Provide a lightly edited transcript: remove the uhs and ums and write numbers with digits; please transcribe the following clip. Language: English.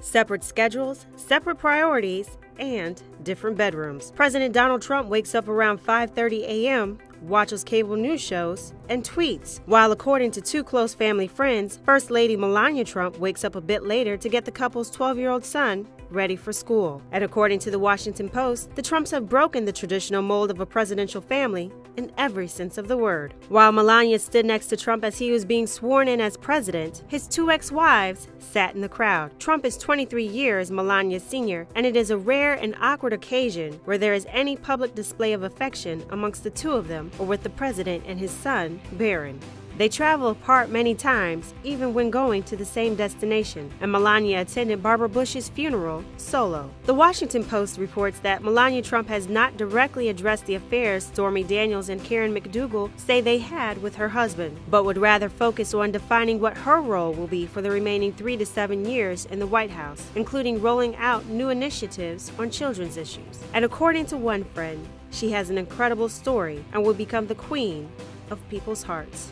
Separate schedules, separate priorities, and different bedrooms. President Donald Trump wakes up around 5:30 a.m., watches cable news shows, and tweets, while according to two close family friends, First Lady Melania Trump wakes up a bit later to get the couple's 12-year-old son ready for school. And according to the Washington Post, the Trumps have broken the traditional mold of a presidential family in every sense of the word. While Melania stood next to Trump as he was being sworn in as president, his two ex-wives sat in the crowd. Trump is 23 years Melania's senior, and it is a rare and awkward occasion where there is any public display of affection amongst the two of them or with the president and his son, Barron. They travel apart many times, even when going to the same destination, and Melania attended Barbara Bush's funeral solo. The Washington Post reports that Melania Trump has not directly addressed the affairs Stormy Daniels and Karen McDougal say they had with her husband, but would rather focus on defining what her role will be for the remaining 3 to 7 years in the White House, including rolling out new initiatives on children's issues. And according to one friend, she has an incredible story and will become the queen of people's hearts.